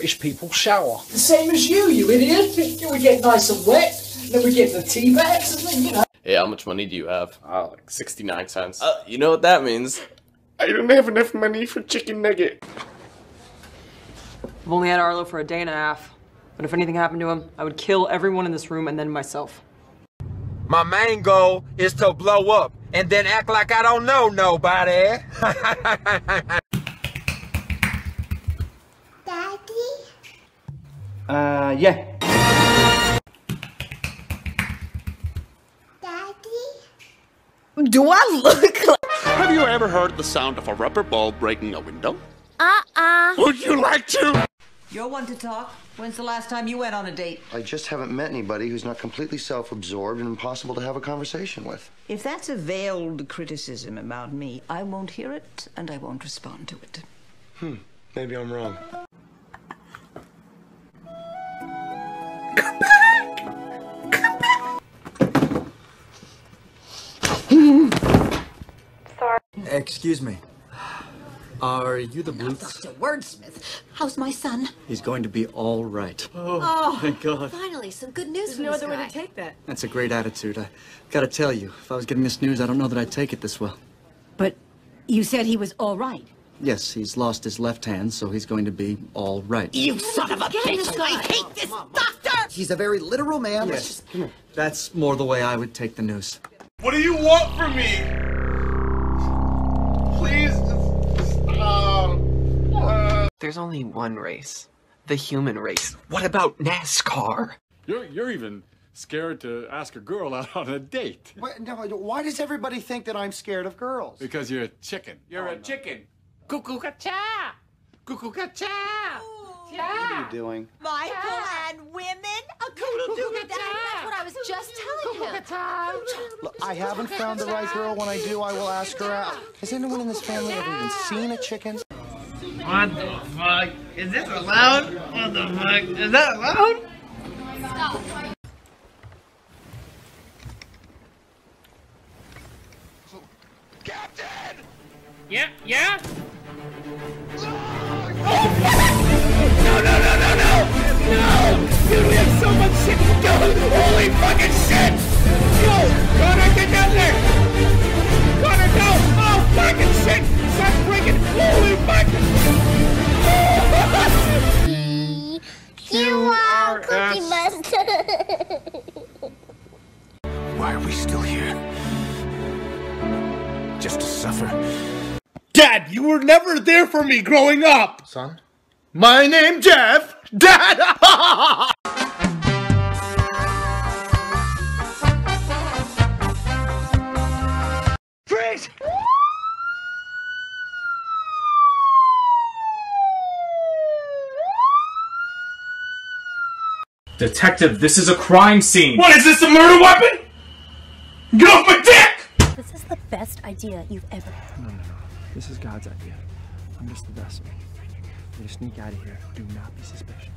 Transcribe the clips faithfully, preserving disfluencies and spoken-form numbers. British people shower. The same as you, you idiot. We get nice and wet, then we get the tea bags, and then, you know. Hey, how much money do you have? Oh, like sixty-nine cents. Uh, you know what that means? I don't have enough money for chicken nugget. I've only had Arlo for a day and a half, but if anything happened to him, I would kill everyone in this room and then myself. My main goal is to blow up and then act like I don't know nobody. Daddy? Uh, yeah. Daddy? Do I look like... Have you ever heard the sound of a rubber ball breaking a window? Uh-uh. Would you like to? You're one to talk. When's the last time you went on a date? I just haven't met anybody who's not completely self-absorbed and impossible to have a conversation with. If that's a veiled criticism about me, I won't hear it and I won't respond to it. Hmm. Maybe I'm wrong. Sorry. Excuse me. Are you the Bluths? Doctor Wordsmith. How's my son? He's going to be all right. Oh, oh thank God. Finally, some good news. There's no other way to take that. That's a great attitude. I gotta tell you, if I was getting this news, I don't know that I'd take it this well. But you said he was all right. Yes, he's lost his left hand, so he's going to be all right. You son of a bitch! I hate this doctor! He's a very literal man. Yes. Just... Come here. That's more the way I would take the news. What do you want from me? There's only one race, the human race. What about NASCAR? You're, you're even scared to ask a girl out on a date. Wait, no, why does everybody think that I'm scared of girls? Because you're a chicken. You're oh, a no. chicken. Cuckoo-ca-cha! Cuckoo-ca-cha! What are you doing? Michael cha. And women? A cuckoo-ca-cha! That's what I was just telling him. Look, I haven't found the right girl. When I do, I will ask her out. Has anyone in this family ever even seen a chicken? What the fuck? Is this allowed? What the fuck? Is that allowed? Stop. Captain! Yeah, yeah? No, no, no, no, no! No! Dude, we have so much shit to do! Holy fucking shit! Yo! Connor, get down there! Connor, go! Oh, fucking shit! Stop freaking! Holy fucking shit! You are Cookie Monster. Why are we still here? Just to suffer. Dad, you were never there for me growing up. Son? My name Jeff. Dad. Freeze. Detective, this is a crime scene! What is this, a murder weapon?! Get off my dick! This is the best idea you've ever had. No, no, no. This is God's idea. I'm just the vessel. When you sneak out of here, do not be suspicious.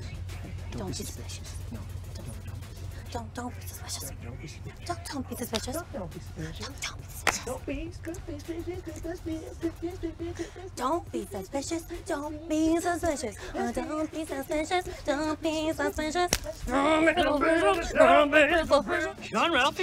Don't, don't be suspicious. suspicious. No. Don't, don't be suspicious. Don't, don't be suspicious. Don't be suspicious. Don't be suspicious. Don't be suspicious. Don't be suspicious. Don't be suspicious. Don't be suspicious. Don't be suspicious. John Ralphie.